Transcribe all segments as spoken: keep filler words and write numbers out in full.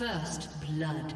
First blood.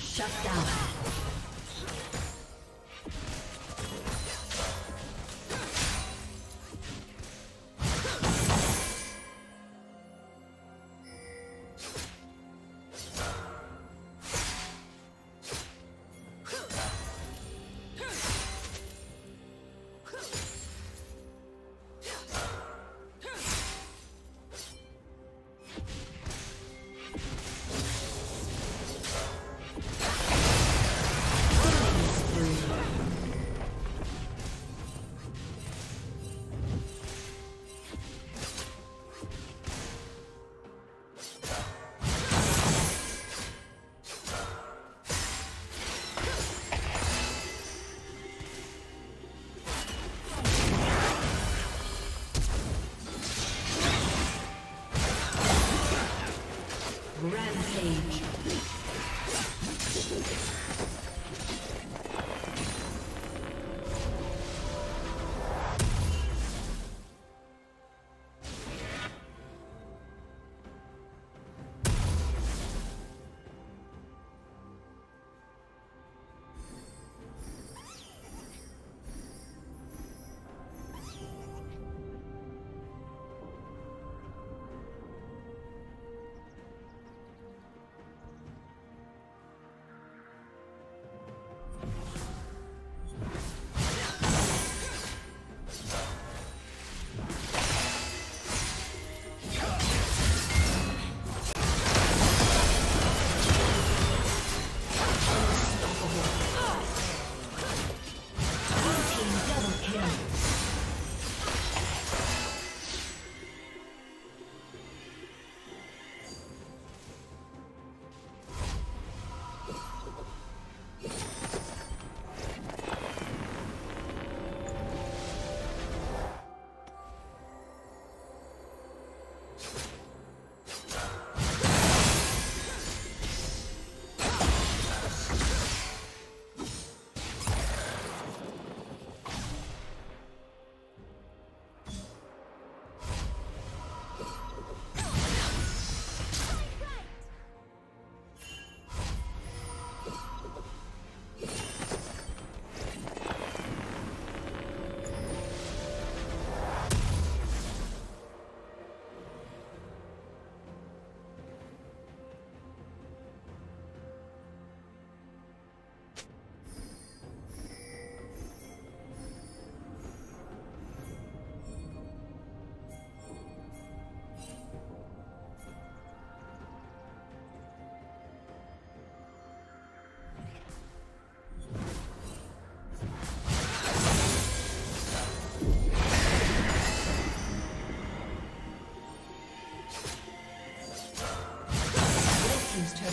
Shut down. Rampage.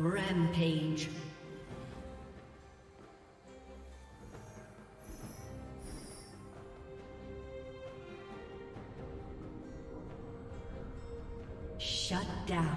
Rampage. Shut down.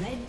Red